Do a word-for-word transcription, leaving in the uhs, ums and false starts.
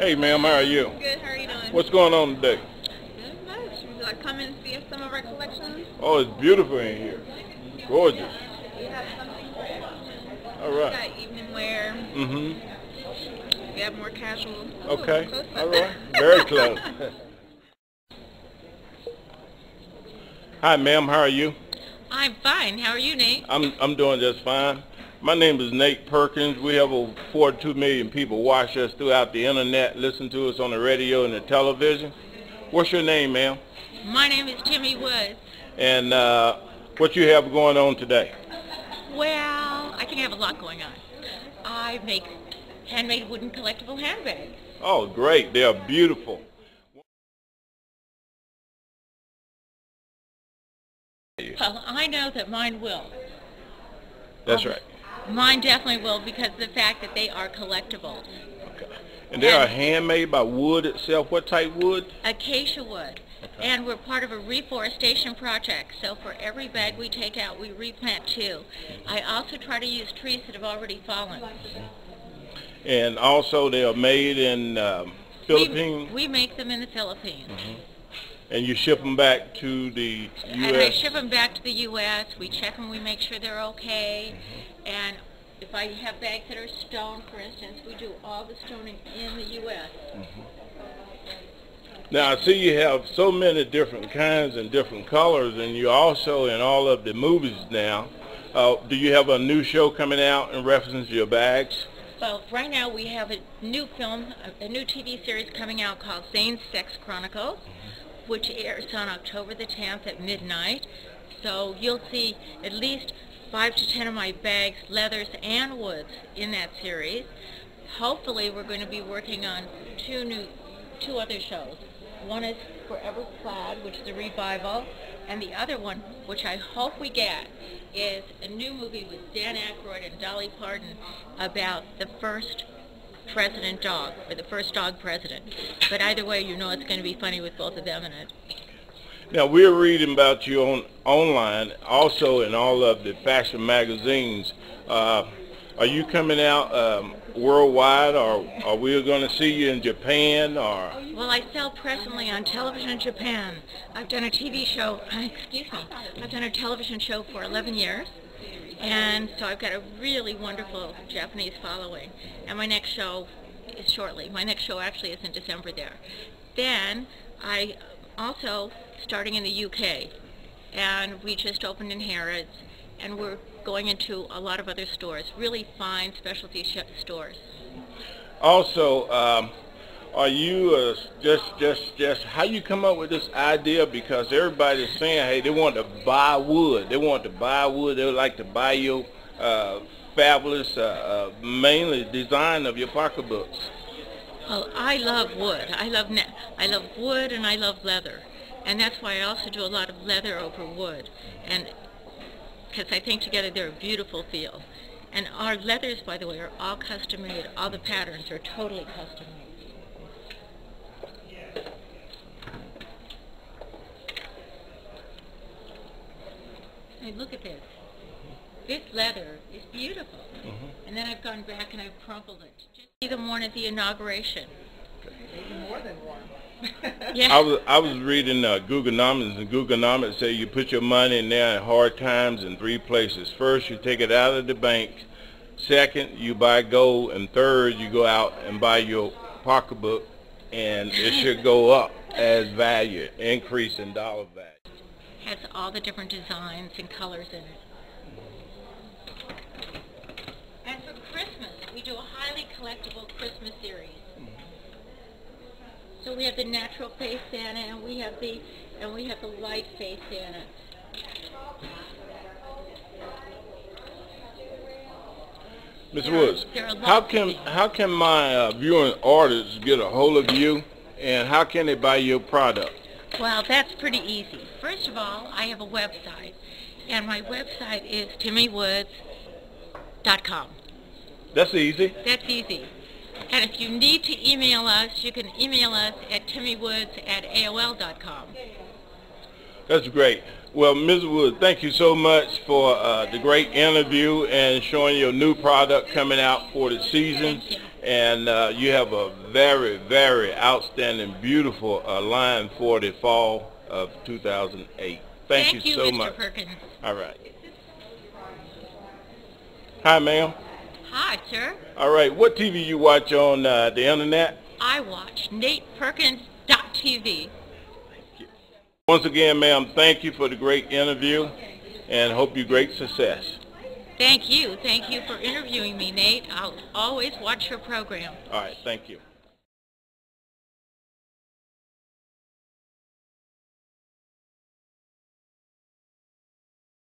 Hey, ma'am, how are you? Good, how are you doing? What's going on today? Not much. Would you like to come and see some of our collections? Oh, it's beautiful in here. Gorgeous. We have something for you. All right. We've got evening wear. Mm-hmm. We have more casual. Ooh, okay. Close up. All right. Very close. Hi, ma'am, how are you? I'm fine. How are you, Nate? I'm I'm doing just fine. My name is Nate Perkins. We have over forty-two million people watch us throughout the internet, listen to us on the radio and the television. What's your name, ma'am? My name is Timmy Woods. And uh, what you have going on today? Well, I can have a lot going on. I make handmade wooden collectible handbags. Oh, great. They are beautiful. Well, I know that mine will. That's um, right. Mine definitely will because of the fact that they are collectibles. Okay. And they and are handmade by wood itself. What type wood? Acacia wood. Okay. And we're part of a reforestation project. So for every bag we take out, we replant two. I also try to use trees that have already fallen. And also they are made in um, Philippines? We, we make them in the Philippines. Mm-hmm. And you ship them back to the U S? And I ship them back to the U S We check them, we make sure they're okay. And if I have bags that are stone, for instance, we do all the stoning in the U S Mm-hmm. Now, I see you have so many different kinds and different colors, and you're also in all of the movies now. Uh, do you have a new show coming out in reference to your bags? Well, right now we have a new film, a new T V series coming out called Zane's Sex Chronicles, which airs on October the tenth at midnight. So you'll see at least five to ten of my bags, leathers, and woods in that series. Hopefully we're going to be working on two new, two other shows. One is Forever Plaid, which is a revival, and the other one, which I hope we get, is a new movie with Dan Aykroyd and Dolly Parton about the first president dog, or the first dog president. But either way, you know it's going to be funny with both of them in it. Now, we're reading about you on online, also in all of the fashion magazines. Uh, are you coming out um, worldwide, or are we going to see you in Japan? Or well, I sell presently on television in Japan. I've done a T V show, excuse me, I've done a television show for eleven years. And so I've got a really wonderful Japanese following. And my next show is shortly. My next show actually is in December there. Then I also starting in the U K. And we just opened in Harrods. And we're going into a lot of other stores, really fine specialty sh stores. Also, um, are you uh, just, just, just, how you come up with this idea? Because everybody's saying, hey, they want to buy wood. They want to buy wood. They would like to buy your uh, fabulous, uh, uh, mainly design of your pocketbooks. Well, I love wood. I love net. I love wood and I love leather. And that's why I also do a lot of leather over wood. And because I think together they're a beautiful feel. And our leathers, by the way, are all custom made. All the patterns are totally custom made. Hey, look at this. This leather is beautiful. Mm-hmm. And then I've gone back and I've crumpled it. Just even one at the inauguration. Even more than one. Yeah. I was I was reading uh, Google Nomads, and Google Nomads say you put your money in there in hard times in three places. First, you take it out of the bank. Second, you buy gold, and third, you go out and buy your pocketbook, and it should go up as value, increase in dollar value. Has all the different designs and colors in it. And for Christmas, we do a highly collectible Christmas series. So we have the natural face Santa, and we have the and we have the light face Santa. Miz Woods, how can how can my uh, viewing artists get a hold of you, and how can they buy your product? Well, that's pretty easy. First of all, I have a website, and my website is timmy woods dot com. That's easy. That's easy. And if you need to email us, you can email us at timmywoods at A O L dot com. That's great. Well, Miz Woods, thank you so much for uh, the great interview and showing your new product coming out for the season. Thank you. and uh, you have a very, very outstanding, beautiful uh, line for the fall of two thousand eight. Thank, Thank you, you so Mister much. Perkins. All right. Hi, ma'am. Hi, sir. All right. What T V you watch on uh, the internet? I watch Nate Perkins dot T V. Once again, ma'am, thank you for the great interview and hope you great success. Thank you. Thank you for interviewing me, Nate. I'll always watch your program. All right. Thank you.